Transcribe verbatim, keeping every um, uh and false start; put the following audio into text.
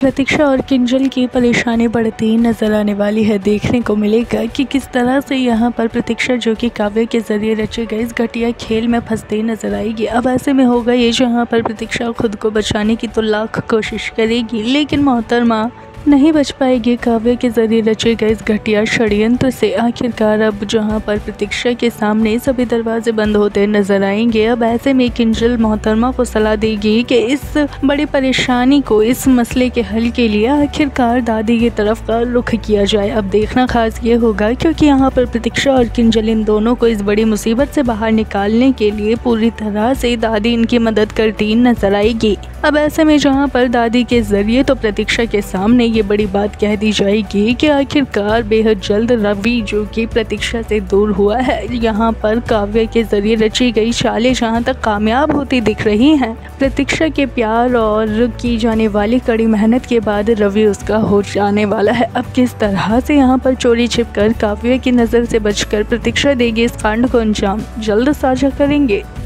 प्रतीक्षा और किंजल की परेशानी बढ़ती नजर आने वाली है। देखने को मिलेगा कि किस तरह से यहाँ पर प्रतीक्षा जो कि काव्य के जरिए रचे गए इस घटिया खेल में फंसती नजर आएगी। अब ऐसे में होगा ये जहाँ पर प्रतीक्षा खुद को बचाने की तो लाख कोशिश करेगी, लेकिन मोहतरमा नहीं बच पाएगी काव्य के जरिए रचे गए इस घटिया षड्यंत्र से। आखिरकार अब जहाँ पर प्रतीक्षा के सामने सभी दरवाजे बंद होते नजर आएंगे। अब ऐसे में किंजल मोहतरमा को सलाह देगी कि इस बड़ी परेशानी को, इस मसले के हल के लिए आखिरकार दादी की तरफ का रुख किया जाए। अब देखना खास ये होगा क्योंकि यहाँ पर प्रतीक्षा और किंजल इन दोनों को इस बड़ी मुसीबत से बाहर निकालने के लिए पूरी तरह से दादी इनकी मदद करती नजर आएगी। अब ऐसे में जहाँ पर दादी के जरिए तो प्रतीक्षा के सामने ये बड़ी बात कह दी जाएगी कि आखिरकार बेहद जल्द रवि जो कि प्रतीक्षा से दूर हुआ है, यहाँ पर काव्य के जरिए रची गई चालें जहाँ तक कामयाब होती दिख रही हैं। प्रतीक्षा के प्यार और की जाने वाली कड़ी मेहनत के बाद रवि उसका हो जाने वाला है। अब किस तरह से यहाँ पर चोरी छिपकर काव्य की नज़र से बचकर प्रतीक्षा देगी इस कांड को अंजाम, जल्द साझा करेंगे।